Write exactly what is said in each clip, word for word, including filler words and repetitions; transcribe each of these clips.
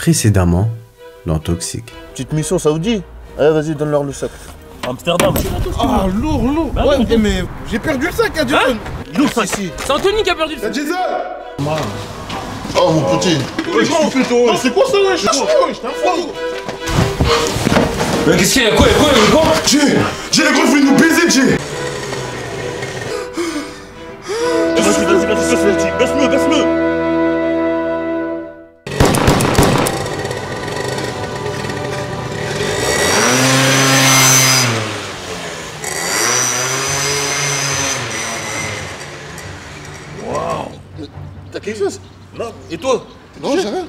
Précédemment, dans Toxique. Petite mission saoudi. Allez, vas-y, donne-leur le sac. Amsterdam. Ah, oh, lourd, lourd. Bah, ouais, non, mais, mais j'ai perdu le sac, Adjison. Hein, lourd sac. C'est Anthony qui a perdu le sac. Adjison. Oh, mon petit. Oh, c'est quoi ça, là? Je t'ai un fou. Mais qu'est-ce qu'il y a? Quoi? Quoi? Quoi? J'ai... J'ai les gros voulu nous baiser, j'ai... Vas-y, vas-y, vas-y, vas-y, baisse-le, baisse-le. T'as quelque chose? Non. Et toi? Non, j'ai rien.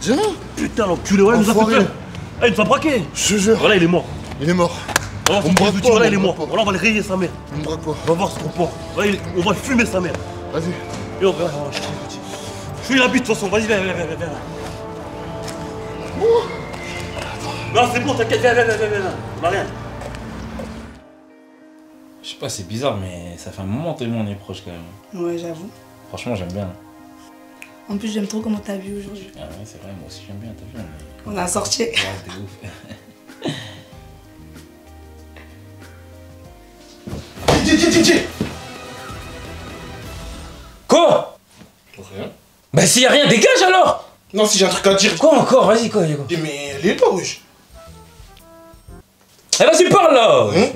J'ai rien. Putain, l'enculé, ouais, il nous a fait peur. Ah, il nous a braqué. Je jure. Voilà, il est mort. Il est mort. Voilà, on me braque pas. Voilà, il est mort. Voilà, on va le rayer, sa mère. On me braque pas. On va voir ce qu'on prend. Voilà, on va fumer sa mère. Vas-y. Et on va. Je suis la bite, de toute façon. Vas-y, viens, viens, viens, viens. Non, c'est bon, t'inquiète. Viens, viens, viens, viens, viens. On a rien. Je sais pas, c'est bizarre, mais ça fait un moment tellement on est proche quand même. Ouais, j'avoue. Franchement, j'aime bien. En plus, j'aime trop comment t'as vu aujourd'hui. Ah ouais, c'est vrai, moi aussi j'aime bien, t'as vu. Mais... On a sorti. Ouais, t'es ouf. Tiens, tiens, tiens, tiens. Quoi? Rien. Bah s'il y a rien, dégage alors. Non, si j'ai un truc à dire. Quoi encore? Vas-y, quoi, quoi? Mais elle est pas wesh. Eh vas-y, parle là. Hein?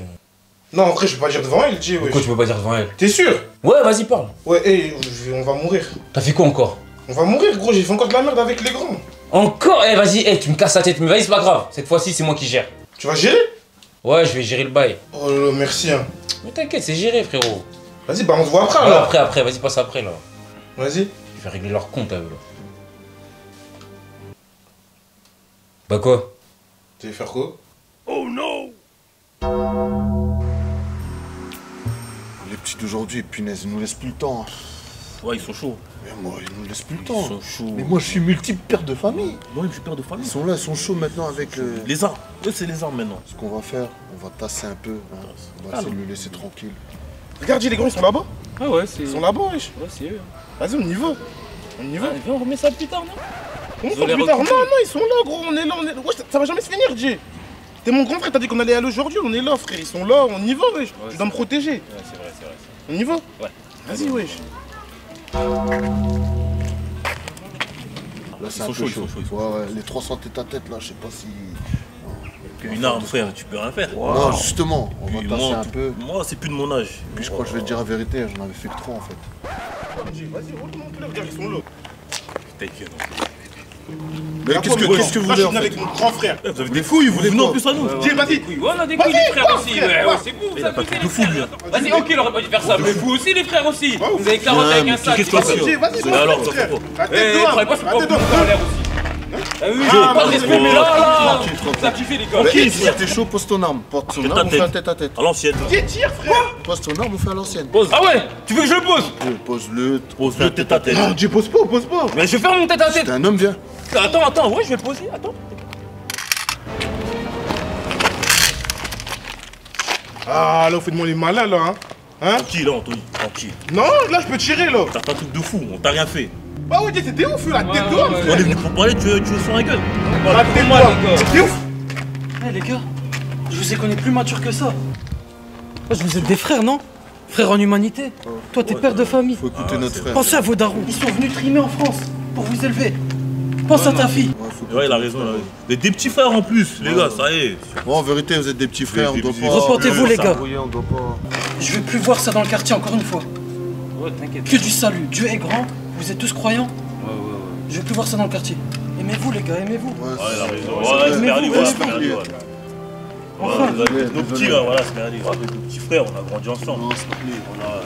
Non, après, je peux pas dire devant elle, dis. Pourquoi tu peux pas dire devant elle? T'es sûr? Ouais, vas-y, parle. Ouais, hey, on va mourir. T'as fait quoi encore? On va mourir, gros, j'ai fait encore de la merde avec les grands. Encore? Eh, hey, vas-y, hey, tu me casses la tête, mais vas-y, c'est pas grave. Cette fois-ci, c'est moi qui gère. Tu vas gérer? Ouais, je vais gérer le bail. Oh là là, merci. Hein. Mais t'inquiète, c'est géré, frérot. Vas-y, bah on se voit après, ouais, là. Après, après, vas-y, passe après, là. Vas-y. Je vais régler leur compte à eux, là. Bah quoi? Tu veux faire quoi? Oh non! Les petits d'aujourd'hui, punaise, ils nous laissent plus le temps. Ouais, ils sont chauds. Mais moi, ils nous laissent plus le temps. Ils sont chauds. Mais moi, je suis multiple père de famille. Ouais, je suis père de famille. Ils sont là, ils sont chauds maintenant avec... Euh... Les armes. Eux, c'est les armes maintenant. Ce qu'on va faire, on va tasser un peu. Hein. On va essayer de le laisser tranquille. Regarde, les grands, ils sont là-bas. Ah ouais, c'est... Ils sont là-bas, wesh. Ouais, c'est eux. Hein. Vas-y, on y va. On y va. Ah, viens, on remet ça plus tard, non? On remet ça plus tard. Non, non, ils sont là, gros. On est là, on est là. Ouais, ça, ça va jamais se finir, Jay. T'es mon grand frère, t'as dit qu'on allait aller aujourd'hui, on est là frère, ils sont là, on y va wesh, ouais, tu dois me protéger. Ouais c'est vrai, c'est vrai. On y va? Ouais. Vas-y wesh. Là c'est un peu chaud, chaud, chaud. Ouais, ouais, les trois cents têtes à tête là, je sais pas si... Puis une arme frère, tu peux rien faire. Wow. Non justement, on puis va tasser un peu. Moi c'est plus de mon âge. Puis je crois que je vais te dire la vérité, j'en avais fait que trois en fait. Vas-y, roule mon père, regarde, ils sont là. Putain, mais qu'est-ce que, qu'est-ce que vous voulez? Là, je suis avec mon grand frère. Vous avez des couilles, vous venez en plus à nous. Dis, vas-y. Voilà, des couilles, les frères aussi. C'est vous, vous avez des couilles. Vas-y, ok, il aurait pas dû faire ça. Mais vous aussi, les frères aussi. Vous avez carottes avec un sac. Vas-y, vas-y. Alors, ça fait quoi? Attends, pas, je prends en l'air aussi. Ah, pas de respect, mais là, là. Ça kiffe, les gars. Ok, si t'es chaud, pose ton arme. Porte ton arme, on fait un tête à tête. À l'ancienne. Tire, frère. Pose ton arme, on fait à l'ancienne. Ah ouais? Tu veux que je le pose? Pose-le, pose-le tête à tête. Non, tu poses pas, pose pas. Mais je vais faire mon tête à tête. Un homme, viens. Attends, attends, ouais, je vais le poser, attends. Ah, là, faites-moi les malins, là, hein. Hein? Tranquille, là, Anthony, tranquille. Non, là, je peux tirer, là. T'as pas un truc de fou, on t'a rien fait. Bah ouais, t'es ouf, là, t'es ouf. On est venu pour parler, tu veux sur la gueule. Bah, t'es mal, les gars. T'es ouf. Eh, les gars, je vous ai connus plus matures que ça. Je vous êtes des frères, non? Frères en humanité. Toi, t'es père de famille. Faut écouter notre frère. Pensez à vos darons. Ils sont venus trimer en France pour vous élever. Pense ouais, à ta non. fille. Ouais, ouais, il a raison. Là. Des, des petits frères en plus, les ouais, gars, ouais. ça y est. Bon, en vérité, vous êtes des petits frères, des, on doit pas... Reportez-vous, les gars. On doit pas... Je vais plus voir ça dans le quartier, encore une fois. Ouais, t'inquiète. Que du salut. Dieu est grand, vous êtes tous croyants. Ouais, ouais, ouais. Je vais plus voir ça dans le quartier. Aimez-vous, les gars, aimez-vous. Ouais, il a raison. Ouais, ouais, c'est perdu, ouais. Enfin, nos petits, voilà, c'est perdu. Avec nos petits frères, on a grandi ensemble.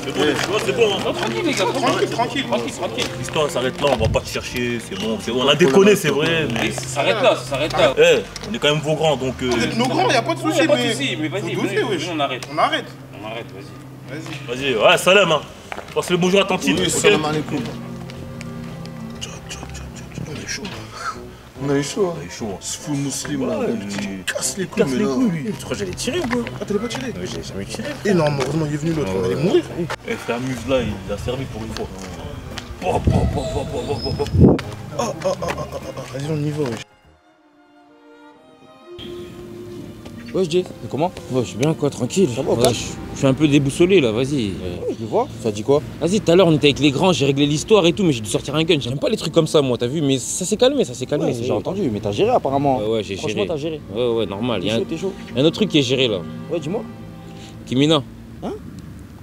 C'est bon, c'est bon. Tranquille, les gars, tranquille, tranquille, tranquille, tranquille. L'histoire s'arrête là, on va pas te chercher, c'est bon, c'est bon. On a déconné, c'est vrai, mais... Ça s'arrête là, ça s'arrête là. Eh, on est quand même vos grands, donc... Vous êtes nos grands, y'a pas de soucis, mais... Y'a pas de soucis, mais vas-y, venez, on arrête. On arrête. On arrête, vas-y. Vas-y, ouais, salam, hein. Passe le bonjour à Tantine. Oui, salam alaikum. Tchao, tchao, tchao, on est chaud. On a eu chaud, hein. Ce fou musulman là, il casse les couilles, mais là... Tu crois que j'allais tirer ou quoi? Ah, t'allais pas tirer? Oui, j'allais jamais tirer. Et non, heureusement, il est venu l'autre, on allait mourir. Eh, frère Muse là, il a servi pour une fois. oh, oh, oh, oh, oh. Vas-y, on y va, wesh. Wesh, Jay, t'es comment? Ouais, je suis bien, quoi, tranquille. Ça va, ouais, je suis un peu déboussolé, là, vas-y. Ouais, je vois. Ça dit quoi? Vas-y, tout à l'heure, on était avec les grands, j'ai réglé l'histoire et tout, mais j'ai dû sortir un gun. J'aime pas les trucs comme ça, moi, t'as vu? Mais ça s'est calmé, ça s'est calmé. Ouais, j'ai entendu, mais t'as géré, apparemment. Ouais, ouais, j'ai géré. Franchement, t'as géré. Ouais, ouais, normal. T'es chaud, t'es chaud. Y a un autre truc qui est géré, là. Ouais, dis-moi. Kimena. Hein?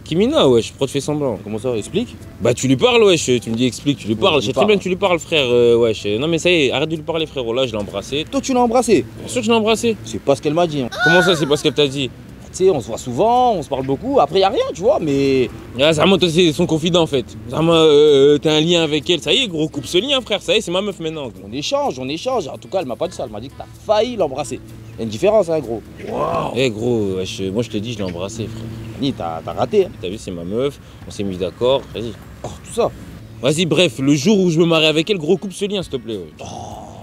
Kimena, wesh, pourquoi tu fais semblant? Comment ça, explique? Bah tu lui parles, wesh, tu me dis explique, tu lui parles, ouais, je sais très bien que tu lui parles, frère, euh, wesh. Non mais ça y est, arrête de lui parler, frérot, là je l'ai embrassé. Toi tu l'as embrassé? Bien sûr que je l'ai embrassé. C'est pas ce qu'elle m'a dit. Hein. Comment ça, c'est pas ce qu'elle t'a dit? Bah, tu sais, on se voit souvent, on se parle beaucoup, après y a rien, tu vois, mais... Ah, Zarma, toi c'est son confident en fait. Zarma, euh, t'as un lien avec elle, ça y est, gros, coupe ce lien, frère, ça y est, c'est ma meuf maintenant. On échange, on échange, en tout cas elle m'a pas dit ça, elle m'a dit que t'as failli l'embrasser. Y'a une différence, hein, gros. Waouh. Eh, gros, wesh, moi je te dis, je l'ai embrassé, frère. T'as raté. Hein. T'as vu, c'est ma meuf, on s'est mis d'accord, vas-y. Oh, tout ça. Vas-y, bref, le jour où je me marie avec elle, gros, coupe ce lien, s'il te plaît. Ouais. Oh,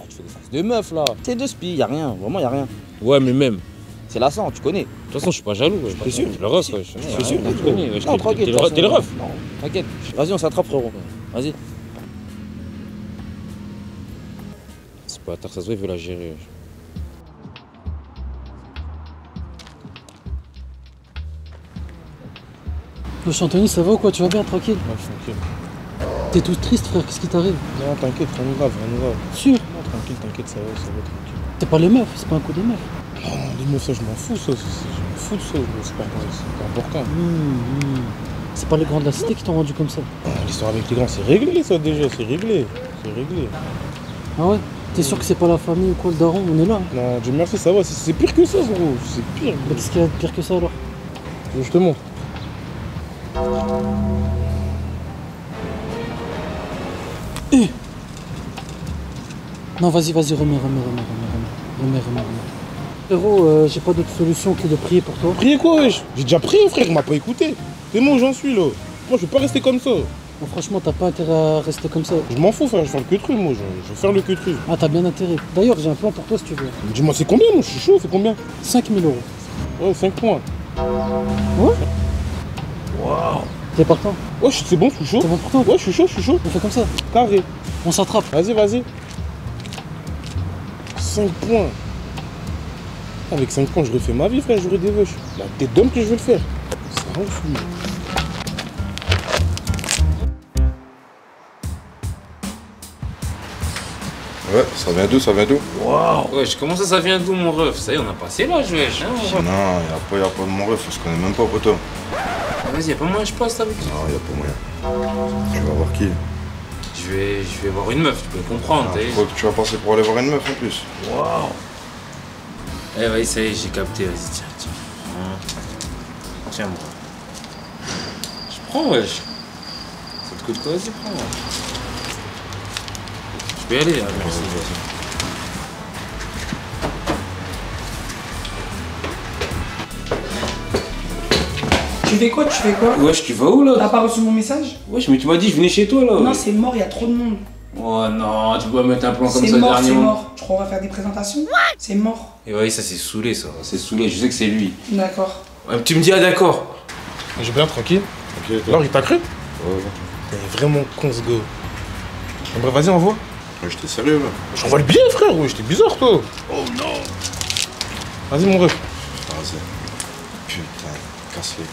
tu fais des faces de meuf, là. C'est deux spies, y'a rien, vraiment y'a rien. Ouais, mais même. C'est lassant, tu connais. De toute façon, je suis pas jaloux. Ouais. T'es sûr? Je le ref, ouais. T'es sûr? Tu connais, ouais. Non, tranquille. T'es le ref. Non, t'inquiète. Vas-y, on s'attrape, frérot. Vas-y. C'est pas tard, ça se voit, il veut la gérer. Wesh Anthony, ça va ou quoi? Tu vas bien, tranquille? Ouais, je suis tranquille. T'es tout triste, frère, qu'est-ce qui t'arrive? Non, t'inquiète, rien de grave, rien de grave. Sûr? Non, tranquille, t'inquiète, ça va, ça va, tranquille. T'es pas les meufs, c'est pas un coup des meufs? Non, les meufs, ça je m'en fous, ça, ça, ça je m'en fous de ça, c'est pas, pas important. Mmh, mmh. C'est pas les grands de la cité non. Qui t'ont rendu comme ça? Ah, l'histoire avec les grands, c'est réglé ça déjà, c'est réglé, c'est réglé. Ah ouais? T'es sûr que c'est pas la famille ou quoi, le daron? On est là. Hein. Non, Dieu merci, ça va, c'est pire que ça, gros, c'est pire. Mais qu'est-ce qu'il y a de pire que ça alors? Je te montre. Eh. Non, vas-y, vas-y, remets, remets, remets, remets, remets, remets, remets. Frérot, euh, j'ai pas d'autre solution que de prier pour toi. Prier quoi, wesh? J'ai déjà prié, frère, il m'a pas écouté. C'est moi où j'en suis, là. Moi, je vais pas rester comme ça. Bon, franchement, t'as pas intérêt à rester comme ça. Je m'en fous, frère, je vais faire le queutru, moi. Je vais faire le queutru. Ah, t'as bien intérêt. D'ailleurs, j'ai un plan pour toi, si tu veux. Dis-moi, c'est combien, moi? Je suis chaud, c'est combien? cinq mille euros. Ouais, cinq points. Ouais. Waouh! T'es partant? Ouais, c'est bon, je suis chaud. C'est bon pour toi? Ouais, je suis chaud, je suis chaud. On fait comme ça. Carré. On s'attrape. Vas-y, vas-y. cinq points. Avec cinq points, je refais ma vie, frère, j'aurai des vaches. La tête d'homme que je veux le faire. C'est un fou. Ouais, ça vient d'où, ça vient d'où? Waouh! Wesh, comment ça, ça vient d'où, mon ref? Ça y est, on a passé l'âge, wesh. Hein, non, y'a pas, y'a pas de mon ref, je connais même pas, poteau. Vas-y, y'a pas moyen, je passe avec toi. Non, y'a pas moyen. Tu vas voir qui? Je vais, je vais voir une meuf, tu peux comprendre. Ah, pourquoi que tu vas passer pour aller voir une meuf en plus? Waouh! Eh, vas-y, ça y est, j'ai capté, vas-y, tiens, tiens. Tiens, moi. Je prends, wesh. Ça te coûte quoi? Vas-y, prends. Je vais y aller, là, merci. Tu fais quoi? Tu fais quoi? Wesh, tu vas où là? T'as pas reçu mon message? Wesh, mais tu m'as dit je venais chez toi là. Non, c'est mort, il y a trop de monde. Oh non, tu peux mettre un plan comme ça dernièrement. C'est mort, tu crois qu'on va faire des présentations? C'est mort. Et ouais, ça c'est saoulé ça, c'est saoulé, je sais que c'est lui. D'accord. Ouais, tu me dis ah d'accord. J'ai bien tranquille. Okay, okay. Alors il t'a cru? Ouais, ouais. T'es vraiment con ce go. Bref, vas-y, envoie. Ouais, j'étais sérieux là. J'envoie le billet frère, ouais, j'étais bizarre toi. Oh non. Vas-y mon ref. Vas-y. Putain, casse-les.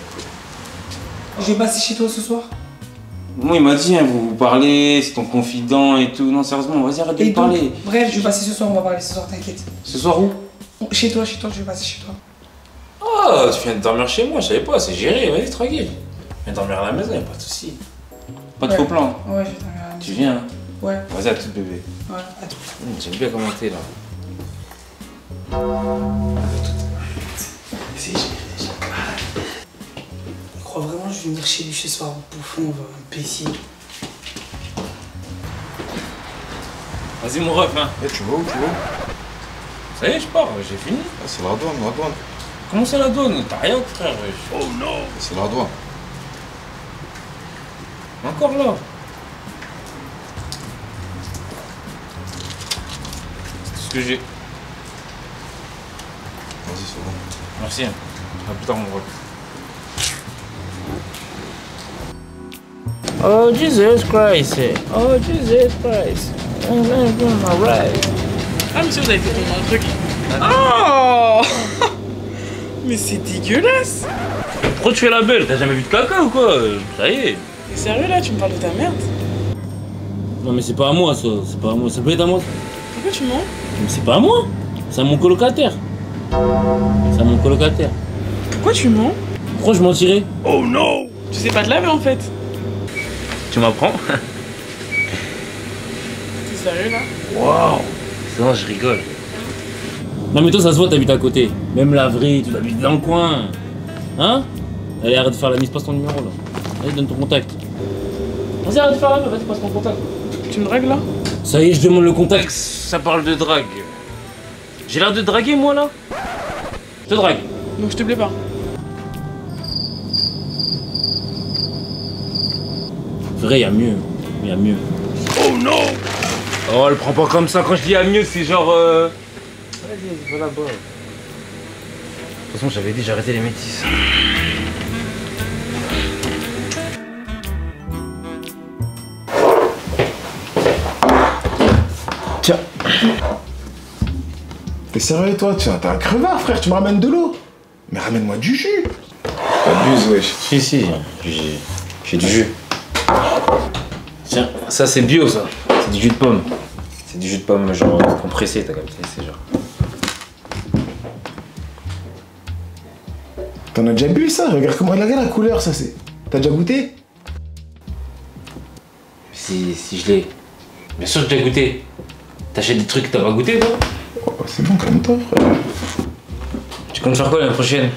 Je vais passer chez toi ce soir. Moi, il m'a dit, hein, vous vous parlez, c'est ton confident et tout. Non, sérieusement, vas-y, arrête de me parler. Bref, je vais passer ce soir, on va parler ce soir, t'inquiète. Ce soir où? Chez toi, chez toi, je vais passer chez toi. Ah, tu viens de dormir chez moi, je savais pas, c'est géré, vas-y, tranquille. Viens dormir à la maison, y'a pas de soucis. Pas de faux plan. Ouais, je vais dormir à la maison. Tu viens? Ouais. Vas-y, à tout bébé. Ouais, à tout. J'aime bien comment t'es là. C'est géré. Je crois vraiment que je vais venir chez lui ce soir, bouffon, on va pécier. Vas-y mon ref, hein. Eh, hey, tu vas où, tu vas où? Ça y est, je pars, j'ai fini. Ah, c'est la douane, la douane. Comment c'est la douane? T'as rien, frère. Oh non. C'est la douane. Encore là. C'est ce que j'ai. Vas-y, c'est bon. Merci, hein. À plus tard, mon ref. Oh Jesus Christ! Oh Jesus Christ! Ah mais si vous avez fait tomber un truc. Oh mais c'est dégueulasse. Pourquoi tu fais la belle? T'as jamais vu de caca ou quoi? Ça y est. T'es sérieux là? Tu me parles de ta merde? Non mais c'est pas à moi ça, c'est pas à moi, ça peut être à moi. Pourquoi tu mens? Mais c'est pas à moi, c'est à mon colocataire. C'est à mon colocataire. Pourquoi tu mens? Pourquoi je mentirais? Oh non! Tu sais pas te laver en fait. Tu m'apprends? T'es sérieux là? Waouh! Non, je rigole. Non mais toi ça se voit, t'habites à côté. Même la vraie, tu habites dans le coin. Hein? Allez, arrête de faire la mise, passe ton numéro là. Allez, donne ton contact. Vas-y, arrête de faire la mise, vas-y, passe ton contact. Tu me dragues là? Ça y est, je demande le contact. Ça parle de drague. J'ai l'air de draguer moi là? Je te drague. Donc je te plais pas. Vrai, y'a mieux. Y'a mieux. Oh non! Oh, elle prend pas comme ça. Quand je dis à mieux, c'est genre. Euh... Vas-y, va là-bas. De toute façon, j'avais dit, j'arrêtais les métisses. Tiens. T'es sérieux, toi? Tiens, t'es un crevard, frère. Tu me ramènes de l'eau. Mais ramène-moi du jus. T'abuses, wesh. Si, si. J'ai du jus. Tiens, ça, c'est bio, ça. C'est du jus de pomme. C'est du jus de pomme genre compressé, t'as capté, c'est genre. T'en as déjà bu ça? Regarde comment elle a la couleur, ça c'est. T'as déjà goûté? Si, si je l'ai. Bien sûr je l'ai goûté. T'achètes des trucs que t'as pas goûté toi? Oh, c'est bon comme toi frère. Tu comptes faire quoi l'année prochaine?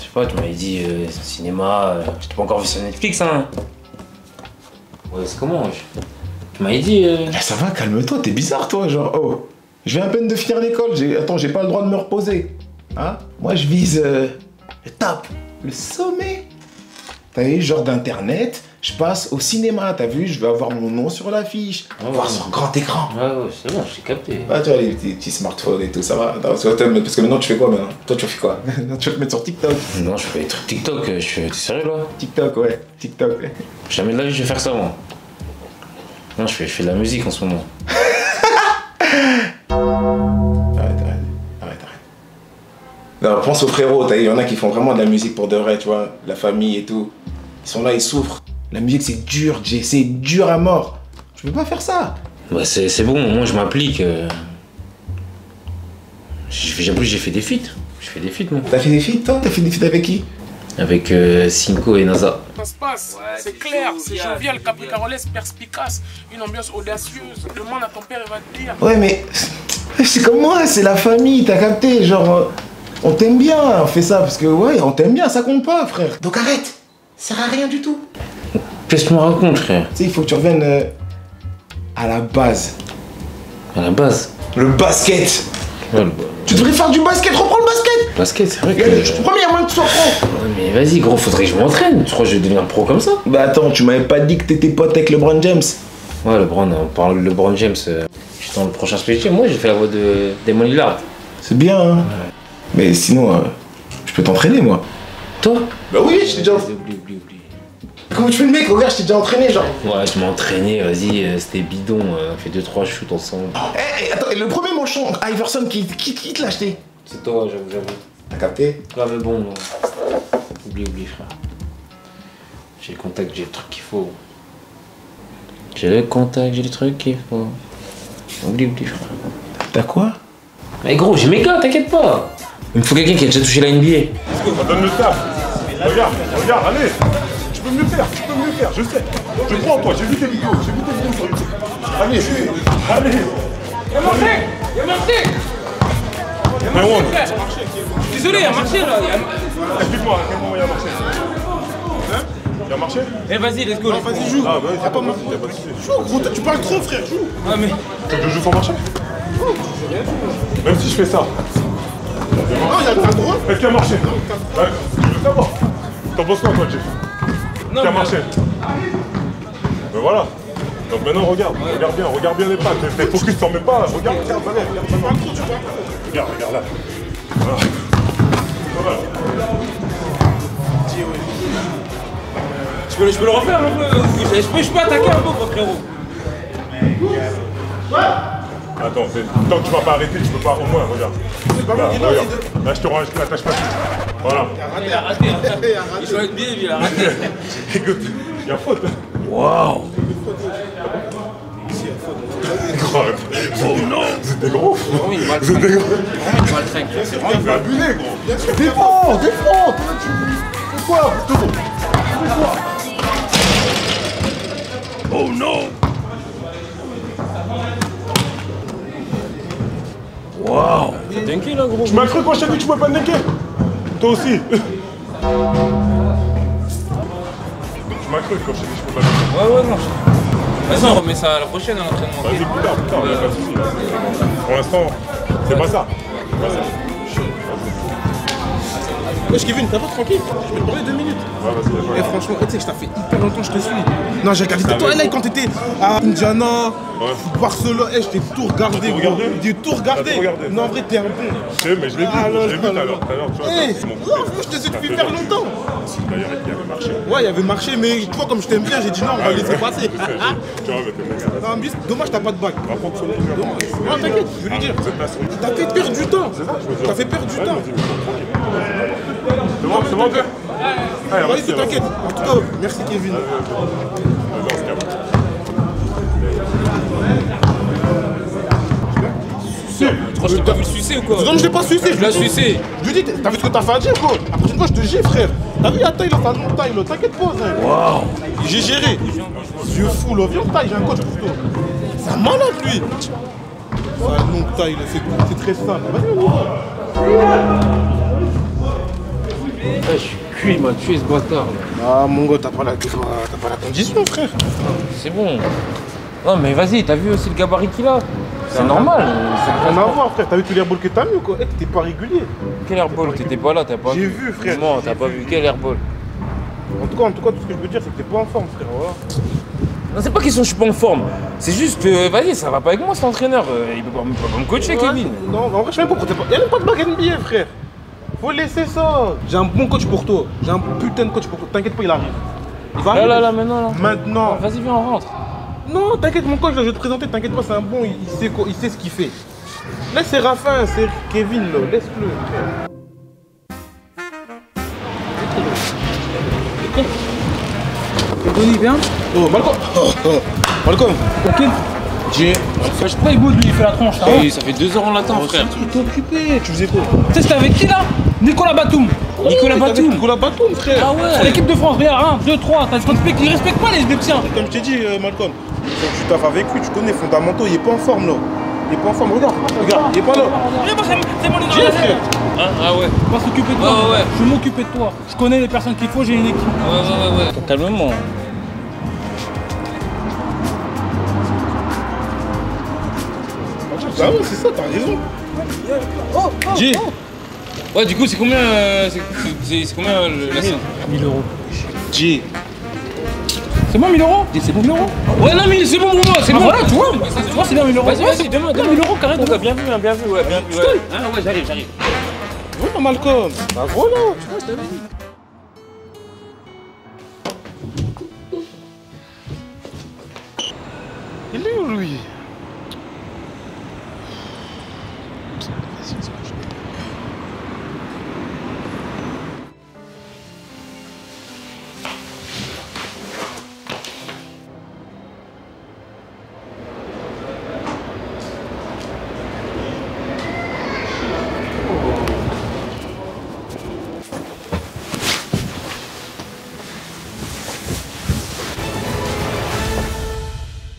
Je sais pas, tu m'avais dit euh, cinéma, euh, je t'ai pas encore vu sur Netflix hein. Ouais c'est comment je... Tu m'avais dit... Euh... Ça va, calme-toi, t'es bizarre toi, genre, oh, je viens à peine de finir l'école, attends, j'ai pas le droit de me reposer, hein? Moi, je vise euh, le top, le sommet. T'as vu, genre d'internet, je passe au cinéma, t'as vu, je vais avoir mon nom sur l'affiche, on va voir sur grand écran. Ouais, ouais, c'est bon, j'ai capté. Ah, tu vois, les petits smartphones et tout, ça va, parce que maintenant, tu fais quoi, maintenant? Toi, tu fais quoi? Tu vas te mettre sur TikTok? Non, je fais des trucs TikTok, je suis... T'es sérieux, là? TikTok, ouais, TikTok. Jamais de la vie, je vais faire ça, moi. Non, je fais, je fais de la musique en ce moment. Arrête, arrête, arrête, arrête. Non, pense aux frérots, t'as vu, il y en a qui font vraiment de la musique pour de vrai, tu vois, la famille et tout. Ils sont là, ils souffrent. La musique, c'est dur, Jay, c'est dur à mort. Je peux pas faire ça. Bah, c'est bon, moi, je m'applique. J'ai plus, j'ai fait des feats. Je fais des feats, moi. T'as fait des feats, toi? T'as fait des feats avec qui? Avec euh, Cinco et Naza. Ça se passe, ouais, c'est clair, c'est jovial, capricarolais, perspicace, une ambiance audacieuse. Demande à ton père, il va te dire. Ouais, mais c'est comme moi, c'est la famille, t'as capté. Genre, on t'aime bien, on fait ça parce que, ouais, on t'aime bien, ça compte pas, frère. Donc arrête, ça sert à rien du tout. Qu'est-ce que tu me racontes, frère? Tu sais, il faut que tu reviennes euh, à la base. À la base? Le basket. Ouais, le... Tu devrais faire du basket, reprends le basket. Basket, c'est vrai que... Je te promets, il y a moyen que tu sois pro. Mais vas-y gros, faudrait que je m'entraîne. Tu crois que je vais devenir pro comme ça? Bah attends, tu m'avais pas dit que t'étais pote avec LeBron James? Ouais, LeBron, on parle de LeBron James. Je suis dans le prochain spectacle. Moi, j'ai fait la voix de Demon Lard. C'est bien, hein? Ouais. Mais sinon, euh, je peux t'entraîner, moi. Toi? Bah oui, je t'ai déjà... Oublie, oublie, oublie. Comment tu fais le mec? Regarde, je t'ai déjà entraîné, genre. Ouais, je m'entraînais, vas-y, euh, c'était bidon. Euh, on fait deux trois shoots ensemble. Eh, hey, hey, attends, le premier manchon, Iverson, qui, qui, qui te l'a acheté? C'est toi, j'avoue, j'avoue. T'as capté? Ouais, mais bon, non. Oublie, oublie, frère. J'ai le contact, j'ai le truc qu'il faut. J'ai le contact, j'ai le truc qu'il faut. Oublie, oublie, frère. T'as quoi? Mais gros, j'ai mes gars, t'inquiète pas. Il me faut quelqu'un qui a déjà touché la N B A. Parce que ça donne le taf. Regarde, regarde, allez. Tu peux me le faire, tu peux me le faire, je sais. Je crois en toi, j'ai vu tes vidéos, j'ai vu tes vidéos sur YouTube. Allez, allez. Y'a marché, y'a marché. Mais bon, désolé, il a marché là. Explique-moi, à quel moment il a marché? Il a marché? Eh vas-y, let's go. Non, vas-y, joue. Ah, bah oui, t'as pas marché. Joue, gros, tu parles trop, frère, joue. Ah, mais. Tu veux jouer sans marcher? Même si je fais ça. Ah, il y a le droit. Est-ce qu'il a marché? Ouais, je veux savoir. T'en penses quoi, toi, Jeff? Est-ce qu'il a marché? Ben voilà. Donc maintenant regarde, ouais. regarde bien, regarde bien les pattes, t'es focus, t'en mets pas là, regarde, regarde, allez, regarde, regarde, regarde, regarde là. Voilà. Voilà. Je peux, je peux le refaire un peu, je peux, je peux attaquer un peu, frérot. Attends, tant que tu vas pas arrêter, tu peux pas au moins, regarde. Là, regarde. Là je te range, je t'attache pas tout. Voilà. Il a raté, il a raté. Il joue bien, il a raté. Écoute, il y a faute. Waouh. Oh non, c'était gros. C'était gros. C'est vraiment il va abuser, gros. Défends, défends. C'est quoi? C'est quoi? Oh non. Waouh. C'est dingue là, gros. Je m'as cru quand je t'ai dit que tu pouvais pas dinguer. Toi aussi. Je m'as cru quand je t'ai dit que je pouvais pas dinguer. Ouais, ouais, non. Vas-y, on remet ça à la prochaine à l'entraînement. Vas-y, plus tard, plus tard, il n'y a pas de soucis. Pour l'instant, c'est pas ça. C'est pas ça. Wesh, Kevin, t'as pas tranquille. Je vais te parler deux minutes. Ouais, vas-y, vas-y. Et franchement, tu sais que je t'ai fait hyper longtemps, je te suis. Non, j'ai regardé tout live quand t'étais à Indiana, ouais. Barcelone. Eh, je t'ai tout regardé. J'ai tout regardé. Non, en vrai, t'es un bon. Je sais, mais je l'ai vu. Ah, je l'ai vu tout à l'heure. Eh, je te suis depuis hyper longtemps. D'ailleurs, il y avait marché. Ouais, il y avait marché, mais toi, comme je t'aime bien, j'ai dit non, on va laisser passer. Tu vois, mais dommage, t'as pas de bague. Non, t'inquiète, je veux lui dire. T'as fait perdre du temps. T'as fait perdre du temps. C'est bon, c'est bon, père. Allez, vas-y, t'inquiète. En tout cas, merci Kevin. Franchement, je t'ai pas vu le sucer ou quoi? Non, je l'ai pas sucé. Je l'ai sucé. Je lui dis, t'as vu ce que t'as fait à dire, quoi? La prochaine fois, je te gifle, frère. T'as vu la taille là, ça non taille là. T'inquiète pas, hein. Waouh. J'ai géré. Vieux fou, là. Viens, taille, j'ai un coach pour toi. C'est un malade, lui. Ça non taille, là. C'est très simple. Vas-y, ah, je suis cuit, il m'a tué ce bâtard. Ah mon gars, t'as pas, la... pas la condition, frère. C'est bon. Non mais vas-y, t'as vu aussi le gabarit qu'il a. C'est normal. C'est rien à voir, frère. T'as vu tout l'airball que t'as mis ou quoi? Eh, t'es pas régulier. Quel airball? T'étais pas là, t'as pas vu. J'ai vu, frère. Non, t'as pas vu. Quel airball? En tout cas, en tout cas, tout ce que je peux dire, c'est que t'es pas en forme, frère. Voilà. Non, c'est pas question que je suis pas en forme. C'est juste que, vas-y, ça va pas avec moi, cet entraîneur. Il peut pas, il peut pas me coacher, ouais. Kevin. Non, en vrai, je sais même pas pourquoi t'es pas. Y'a même pas de bague N B A, frère. Faut laisser ça. J'ai un bon coach pour toi. J'ai un putain de coach pour toi. T'inquiète pas, il arrive. Il va là, là, là, maintenant. Là. Maintenant. Vas-y, viens, on rentre. Non, t'inquiète, mon coach, là, je vais te présenter. T'inquiète pas, c'est un bon. Il sait, quoi, il sait ce qu'il fait. Là, c'est Raphaël, c'est Kevin, là. Laisse-le. Tony, viens. Oh, Malcolm. Oh, oh. Malcolm. Tranquille. J'ai. Je suis pas égout de lui, il fait la tronche. Hey, oui, ça fait deux heures on l'attend, oh, frère. Tu t'es occupé. Tu faisais quoi? Tu sais, c'était avec qui là? Nicolas Batum. Oh, Nicolas Batum. Nicolas Batum, frère. Ah ouais. L'équipe de France, regarde, un, deux, trois. T'as respecté, il respecte pas les Égyptiens. Comme je t'ai dit, euh, Malcolm, tu taffes avec lui, tu connais fondamentaux, il est pas en forme là. Il est pas en forme, regarde, regarde, il est pas là. C'est moi les gars. Ah ouais. On va s'occuper de toi. Ah, ouais. Je vais m'occuper de toi. Je connais les personnes qu'il faut, j'ai une équipe. Ouais, ouais, ouais. Calmement. Bah ouais, c'est ça, t'as raison. Oh, oh, G. Oh. Ouais, du coup, c'est combien, euh, c'est combien euh, le, la somme? mille euros. G. C'est bon, mille euros? C'est bon, mille euros? Ouais, non, mais c'est bon pour moi, c'est ah, bon. Voilà, tu vois, tu vois, c'est bien mille euros. Vas-y, vas-y, demain, demain, mille euros, carré. Donc, bien vu, bien vu, ouais, bien vu. Ouais, ah, ouais, j'arrive, j'arrive. Voilà, Malcolm. Bah voilà, tu vois, je t'avais dit. Il est où, lui?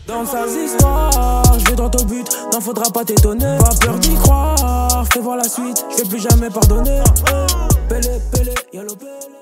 Dans sa histoire, je vais droit au but, n'en faudra pas t'étonner. Pas peur d'y croire, fais voir la suite, je vais plus jamais pardonner. Pélé, pélé, y'a l'opé.